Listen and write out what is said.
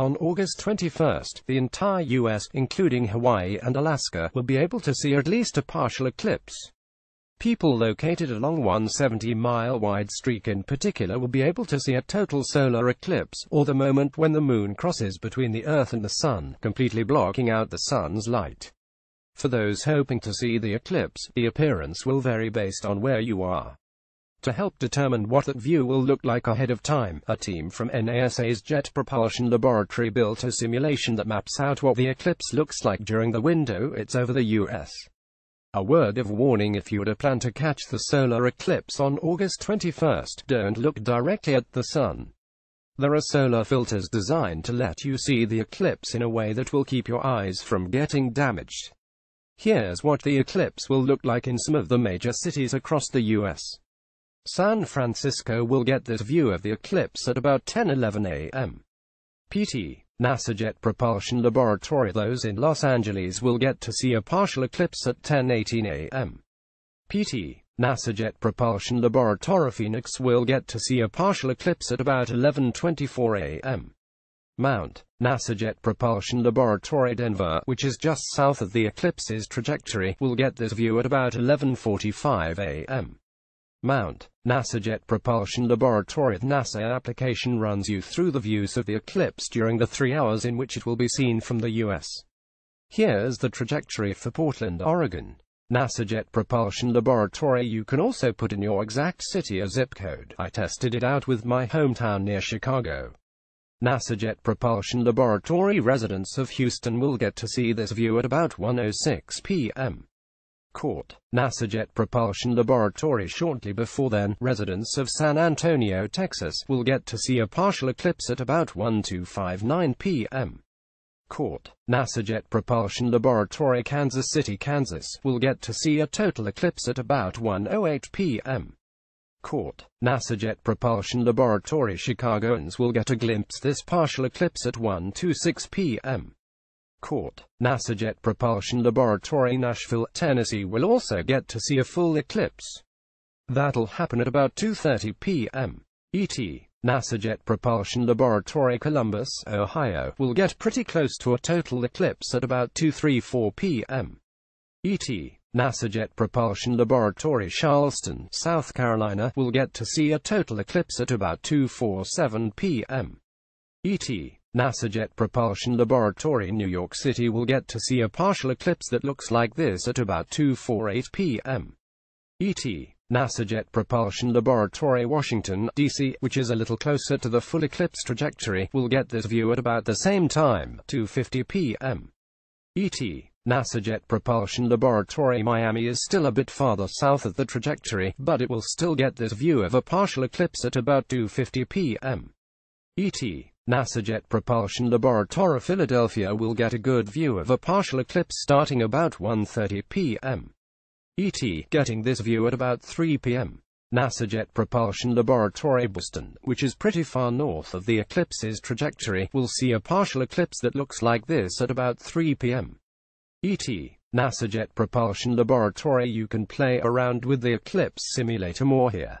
On August 21, the entire U.S., including Hawaii and Alaska, will be able to see at least a partial eclipse. People located along one 70-mile-wide streak in particular will be able to see a total solar eclipse, or the moment when the moon crosses between the Earth and the sun, completely blocking out the sun's light. For those hoping to see the eclipse, the appearance will vary based on where you are. To help determine what that view will look like ahead of time, a team from NASA's Jet Propulsion Laboratory built a simulation that maps out what the eclipse looks like during the window it's over the U.S. A word of warning: if you plan to catch the solar eclipse on August 21st, don't look directly at the sun. There are solar filters designed to let you see the eclipse in a way that will keep your eyes from getting damaged. Here's what the eclipse will look like in some of the major cities across the U.S. San Francisco will get this view of the eclipse at about 10:11 a.m. PT. NASA Jet Propulsion Laboratory. Those in Los Angeles will get to see a partial eclipse at 10:18 a.m. PT. NASA Jet Propulsion Laboratory. Phoenix will get to see a partial eclipse at about 11:24 a.m. Mount. NASA Jet Propulsion Laboratory. Denver, which is just south of the eclipse's trajectory, will get this view at about 11:45 a.m. Mount. NASA Jet Propulsion Laboratory. The NASA application runs you through the views of the eclipse during the 3 hours in which it will be seen from the U.S. Here's the trajectory for Portland, Oregon. NASA Jet Propulsion Laboratory. You can also put in your exact city or zip code. I tested it out with my hometown near Chicago. NASA Jet Propulsion Laboratory. Residents of Houston will get to see this view at about 1:06 p.m. Court. NASA Jet Propulsion Laboratory. Shortly before then, residents of San Antonio, Texas, will get to see a partial eclipse at about 1:59 p.m. Court. NASA Jet Propulsion Laboratory. Kansas City, Kansas, will get to see a total eclipse at about 1:08 p.m. Court. NASA Jet Propulsion Laboratory. Chicagoans will get a glimpse this partial eclipse at 1:26 p.m. Court. NASA Jet Propulsion Laboratory. Nashville, Tennessee will also get to see a full eclipse. That'll happen at about 2:30 p.m. ET. NASA Jet Propulsion Laboratory. Columbus, Ohio, will get pretty close to a total eclipse at about 2:34 p.m. ET. NASA Jet Propulsion Laboratory. Charleston, South Carolina, will get to see a total eclipse at about 2:47 p.m. ET. NASA Jet Propulsion Laboratory. New York City will get to see a partial eclipse that looks like this at about 2:48 p.m. ET. NASA Jet Propulsion Laboratory. Washington, D.C., which is a little closer to the full eclipse trajectory, will get this view at about the same time, 2:50 p.m. ET. NASA Jet Propulsion Laboratory. Miami is still a bit farther south of the trajectory, but it will still get this view of a partial eclipse at about 2:50 p.m. ET. NASA Jet Propulsion Laboratory. Philadelphia will get a good view of a partial eclipse starting about 1:30 p.m. ET. Getting this view at about 3 p.m. NASA Jet Propulsion Laboratory. Boston, which is pretty far north of the eclipse's trajectory, will see a partial eclipse that looks like this at about 3 p.m. ET. NASA Jet Propulsion Laboratory. You can play around with the eclipse simulator more here.